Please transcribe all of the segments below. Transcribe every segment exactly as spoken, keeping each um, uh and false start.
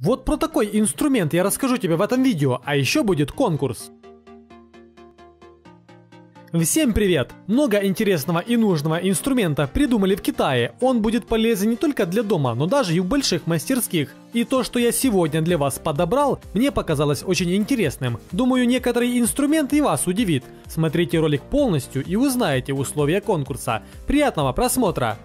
Вот про такой инструмент я расскажу тебе в этом видео, а еще будет конкурс. Всем привет! Много интересного и нужного инструмента придумали в Китае. Он будет полезен не только для дома, но даже и в больших мастерских. И то, что я сегодня для вас подобрал, мне показалось очень интересным. Думаю, некоторый инструмент и вас удивит. Смотрите ролик полностью и узнаете условия конкурса. Приятного просмотра!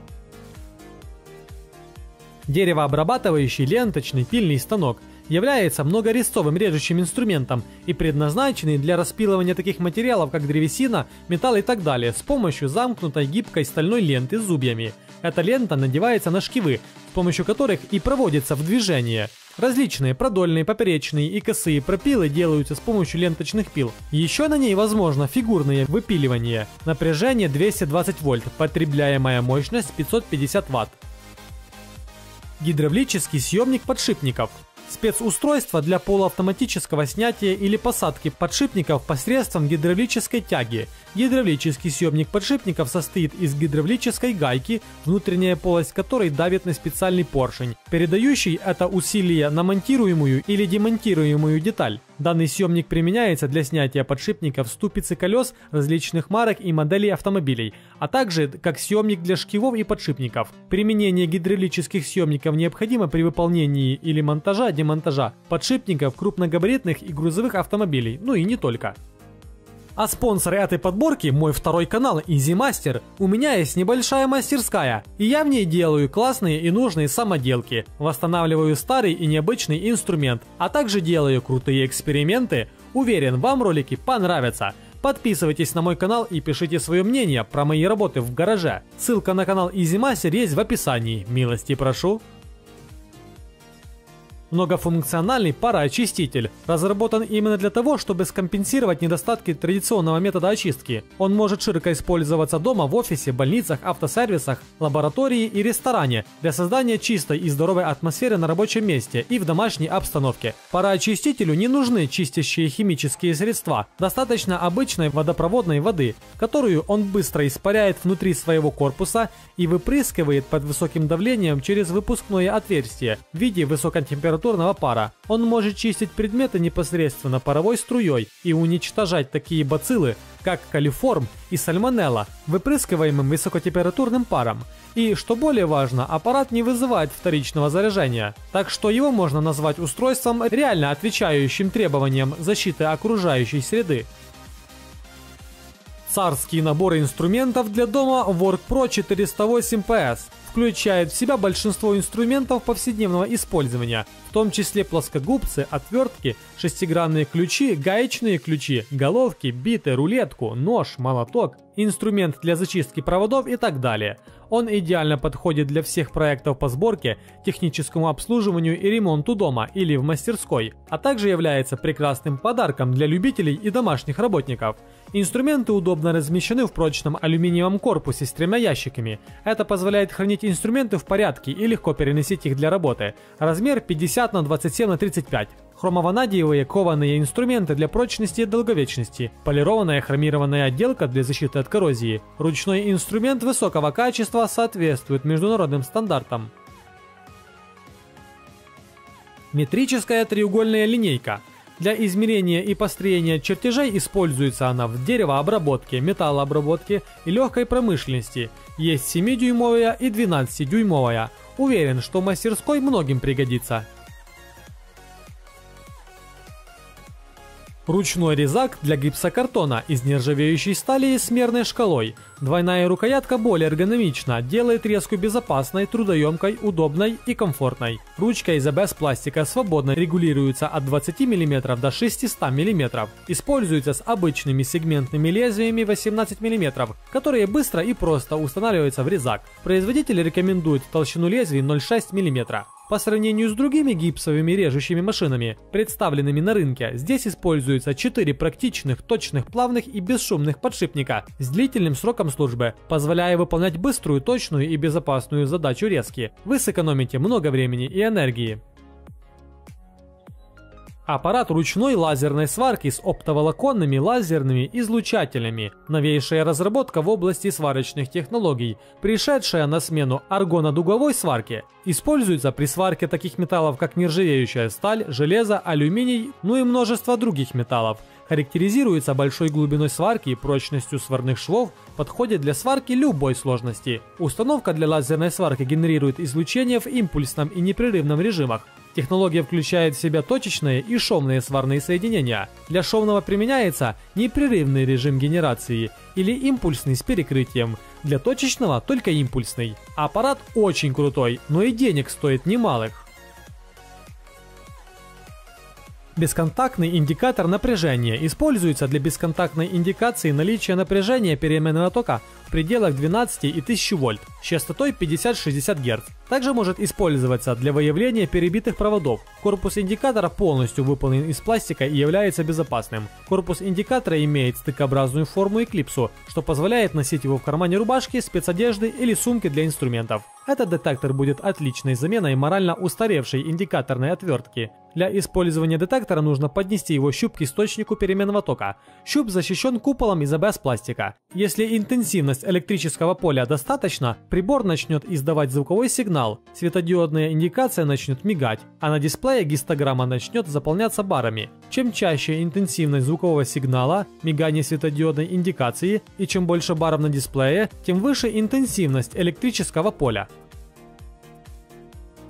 Деревообрабатывающий ленточный пильный станок является многорезцовым режущим инструментом и предназначенный для распилывания таких материалов, как древесина, металл и так далее, с помощью замкнутой гибкой стальной ленты с зубьями. Эта лента надевается на шкивы, с помощью которых и проводится в движение. Различные продольные, поперечные и косые пропилы делаются с помощью ленточных пил. Еще на ней возможно фигурное выпиливание. Напряжение двести двадцать вольт, потребляемая мощность пятьсот пятьдесят ватт. Гидравлический съемник подшипников. Спецустройство для полуавтоматического снятия или посадки подшипников посредством гидравлической тяги. Гидравлический съемник подшипников состоит из гидравлической гайки, внутренняя полость которой давит на специальный поршень, передающий это усилие на монтируемую или демонтируемую деталь. Данный съемник применяется для снятия подшипников с тупицы колес различных марок и моделей автомобилей, а также как съемник для шкивов и подшипников. Применение гидравлических съемников необходимо при выполнении или монтажа-демонтажа подшипников крупногабаритных и грузовых автомобилей, ну и не только. А спонсоры этой подборки — мой второй канал Easy Master. У меня есть небольшая мастерская, и я в ней делаю классные и нужные самоделки, восстанавливаю старый и необычный инструмент, а также делаю крутые эксперименты. Уверен, вам ролики понравятся. Подписывайтесь на мой канал и пишите свое мнение про мои работы в гараже. Ссылка на канал Easy Master есть в описании. Милости прошу. Многофункциональный пароочиститель разработан именно для того, чтобы скомпенсировать недостатки традиционного метода очистки. Он может широко использоваться дома, в офисе, больницах, автосервисах, лаборатории и ресторане для создания чистой и здоровой атмосферы на рабочем месте и в домашней обстановке. Пароочистителю не нужны чистящие химические средства, достаточно обычной водопроводной воды, которую он быстро испаряет внутри своего корпуса и выпрыскивает под высоким давлением через выпускное отверстие в виде высокотемпературного пара. Он может чистить предметы непосредственно паровой струей и уничтожать такие бациллы, как калиформ и сальмонелла, выпрыскиваемым высокотемпературным паром. И, что более важно, аппарат не вызывает вторичного заряжения, так что его можно назвать устройством, реально отвечающим требованиям защиты окружающей среды. Царский набор инструментов для дома WorkPro четыреста восемь пэ эс включает в себя большинство инструментов повседневного использования, в том числе плоскогубцы, отвертки, шестигранные ключи, гаечные ключи, головки, биты, рулетку, нож, молоток, инструмент для зачистки проводов и так далее. Он идеально подходит для всех проектов по сборке, техническому обслуживанию и ремонту дома или в мастерской, а также является прекрасным подарком для любителей и домашних работников. Инструменты удобно размещены в прочном алюминиевом корпусе с тремя ящиками. Это позволяет хранить инструменты в порядке и легко переносить их для работы. Размер пятьдесят на двадцать семь на тридцать пять. Хромованадиевые кованые инструменты для прочности и долговечности, полированная хромированная отделка для защиты от коррозии. Ручной инструмент высокого качества соответствует международным стандартам. Метрическая треугольная линейка. Для измерения и построения чертежей используется она в деревообработке, металлообработке и легкой промышленности. Есть семидюймовая и двенадцатидюймовая. Уверен, что в мастерской многим пригодится. Ручной резак для гипсокартона из нержавеющей стали и с мерной шкалой. Двойная рукоятка более эргономична, делает резку безопасной, трудоемкой, удобной и комфортной. Ручка из а бэ эс пластика свободно регулируется от двадцати миллиметров до шестисот миллиметров. Используется с обычными сегментными лезвиями восемнадцать миллиметров, которые быстро и просто устанавливаются в резак. Производитель рекомендует толщину лезвий ноль целых шесть десятых миллиметра. По сравнению с другими гипсовыми режущими машинами, представленными на рынке, здесь используются четыре практичных, точных, плавных и бесшумных подшипника с длительным сроком службы, позволяя выполнять быструю, точную и безопасную задачу резки. Вы сэкономите много времени и энергии. Аппарат ручной лазерной сварки с оптоволоконными лазерными излучателями. Новейшая разработка в области сварочных технологий, пришедшая на смену аргонодуговой сварке, используется при сварке таких металлов, как нержавеющая сталь, железо, алюминий, ну и множество других металлов. Характеризуется большой глубиной сварки и прочностью сварных швов, подходит для сварки любой сложности. Установка для лазерной сварки генерирует излучение в импульсном и непрерывном режимах. Технология включает в себя точечные и шовные сварные соединения. Для шовного применяется непрерывный режим генерации или импульсный с перекрытием. Для точечного только импульсный. Аппарат очень крутой, но и денег стоит немалых. Бесконтактный индикатор напряжения используется для бесконтактной индикации наличия напряжения переменного тока в пределах двенадцати и тысячи вольт с частотой пятьдесят-шестьдесят герц. Также может использоваться для выявления перебитых проводов. Корпус индикатора полностью выполнен из пластика и является безопасным. Корпус индикатора имеет стыкообразную форму и клипсу, что позволяет носить его в кармане рубашки, спецодежды или сумки для инструментов. Этот детектор будет отличной заменой морально устаревшей индикаторной отвертки. Для использования детектора нужно поднести его щуп к источнику переменного тока. Щуп защищен куполом из а бэ эс пластика. Если интенсивность электрического поля достаточно, прибор начнет издавать звуковой сигнал, светодиодная индикация начнет мигать, а на дисплее гистограмма начнет заполняться барами. Чем чаще интенсивность звукового сигнала, мигание светодиодной индикации, и чем больше баров на дисплее, тем выше интенсивность электрического поля.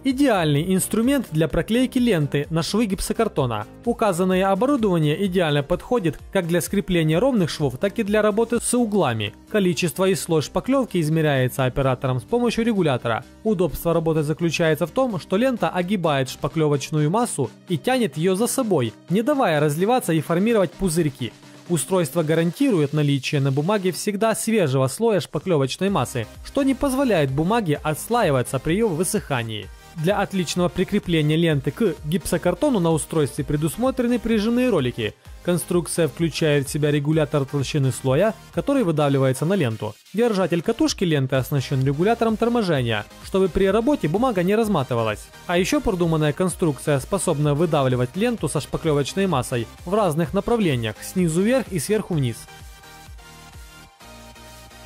Идеальный инструмент для проклейки ленты на швы гипсокартона. Указанное оборудование идеально подходит как для скрепления ровных швов, так и для работы с углами. Количество и слой шпаклевки измеряется оператором с помощью регулятора. Удобство работы заключается в том, что лента огибает шпаклевочную массу и тянет ее за собой, не давая разливаться и формировать пузырьки. Устройство гарантирует наличие на бумаге всегда свежего слоя шпаклевочной массы, что не позволяет бумаге отслаиваться при ее высыхании. Для отличного прикрепления ленты к гипсокартону на устройстве предусмотрены прижимные ролики. Конструкция включает в себя регулятор толщины слоя, который выдавливается на ленту. Держатель катушки ленты оснащен регулятором торможения, чтобы при работе бумага не разматывалась. А еще продуманная конструкция способна выдавливать ленту со шпаклевочной массой в разных направлениях, снизу вверх и сверху вниз.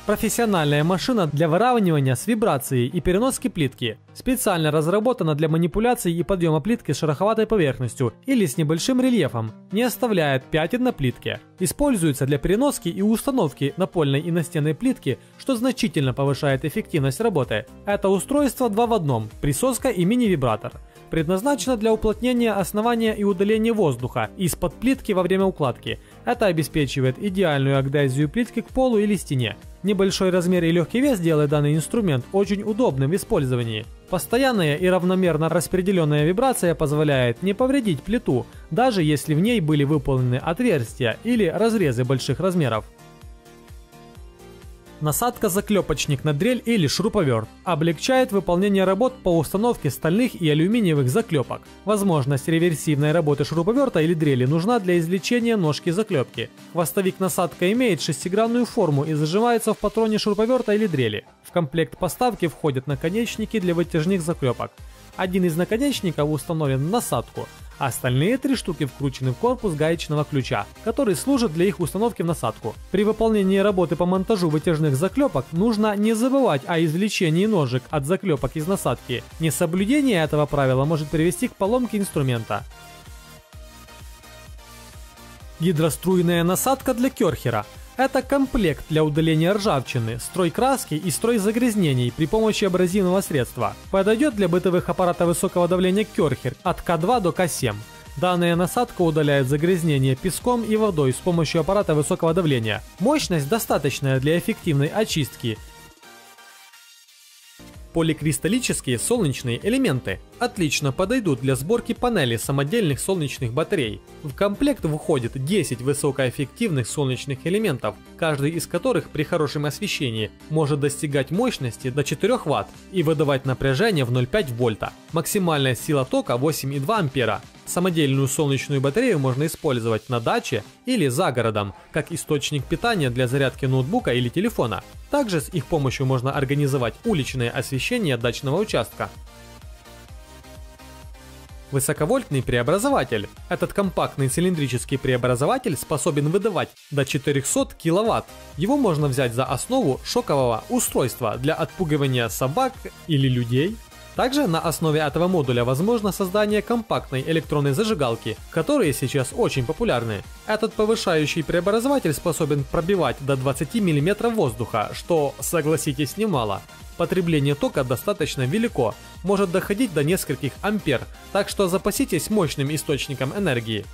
Профессиональная машина для выравнивания с вибрацией и переноски плитки. Специально разработана для манипуляций и подъема плитки с шероховатой поверхностью или с небольшим рельефом. Не оставляет пятен на плитке. Используется для переноски и установки напольной и настенной плитки, что значительно повышает эффективность работы. Это устройство два в одном – присоска и мини-вибратор. Предназначена для уплотнения основания и удаления воздуха из-под плитки во время укладки. Это обеспечивает идеальную адгезию плитки к полу или стене. Небольшой размер и легкий вес делает данный инструмент очень удобным в использовании. Постоянная и равномерно распределенная вибрация позволяет не повредить плиту, даже если в ней были выполнены отверстия или разрезы больших размеров. Насадка-заклепочник на дрель или шуруповерт облегчает выполнение работ по установке стальных и алюминиевых заклепок. Возможность реверсивной работы шуруповерта или дрели нужна для извлечения ножки заклепки. Хвостовик-насадка имеет шестигранную форму и зажимается в патроне шуруповерта или дрели. В комплект поставки входят наконечники для вытяжных заклепок. Один из наконечников установлен в насадку. Остальные три штуки вкручены в корпус гаечного ключа, который служит для их установки в насадку. При выполнении работы по монтажу вытяжных заклепок нужно не забывать о извлечении ножек от заклепок из насадки. Несоблюдение этого правила может привести к поломке инструмента. Гидроструйная насадка для Кärcher. Это комплект для удаления ржавчины, строй краски и строй загрязнений при помощи абразивного средства. Подойдет для бытовых аппаратов высокого давления Kärcher от ка два до ка семь. Данная насадка удаляет загрязнение песком и водой с помощью аппарата высокого давления. Мощность достаточная для эффективной очистки. Поликристаллические солнечные элементы отлично подойдут для сборки панелей самодельных солнечных батарей. В комплект входит десять высокоэффективных солнечных элементов, каждый из которых при хорошем освещении может достигать мощности до четырёх ватт и выдавать напряжение в ноль целых пять десятых вольта. Максимальная сила тока восемь и две десятых ампера. Самодельную солнечную батарею можно использовать на даче или за городом, как источник питания для зарядки ноутбука или телефона. Также с их помощью можно организовать уличное освещение дачного участка. Высоковольтный преобразователь. Этот компактный цилиндрический преобразователь способен выдавать до четырёхсот киловатт. Его можно взять за основу шокового устройства для отпугивания собак или людей. Также на основе этого модуля возможно создание компактной электронной зажигалки, которые сейчас очень популярны. Этот повышающий преобразователь способен пробивать до двадцати миллиметров воздуха, что, согласитесь, немало. Потребление тока достаточно велико, может доходить до нескольких ампер, так что запаситесь мощным источником энергии.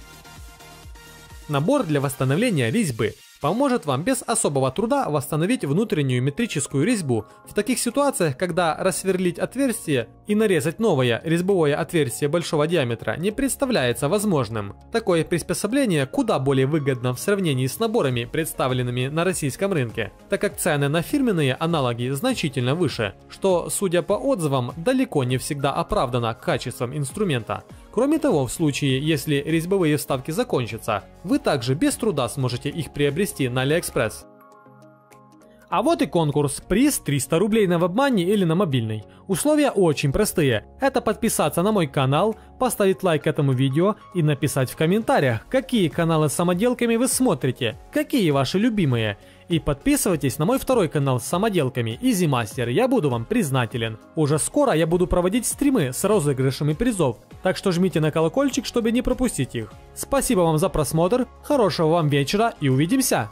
Набор для восстановления резьбы поможет вам без особого труда восстановить внутреннюю метрическую резьбу в таких ситуациях, когда рассверлить отверстие и нарезать новое резьбовое отверстие большого диаметра не представляется возможным. Такое приспособление куда более выгодно в сравнении с наборами, представленными на российском рынке, так как цены на фирменные аналоги значительно выше, что, судя по отзывам, далеко не всегда оправдано качеством инструмента. Кроме того, в случае, если резьбовые вставки закончатся, вы также без труда сможете их приобрести на AliExpress. А вот и конкурс. Приз триста рублей на вебмани или на мобильный. Условия очень простые. Это подписаться на мой канал, поставить лайк этому видео и написать в комментариях, какие каналы с самоделками вы смотрите, какие ваши любимые. И подписывайтесь на мой второй канал с самоделками Easy Master, я буду вам признателен. Уже скоро я буду проводить стримы с розыгрышами призов, так что жмите на колокольчик, чтобы не пропустить их. Спасибо вам за просмотр, хорошего вам вечера и увидимся!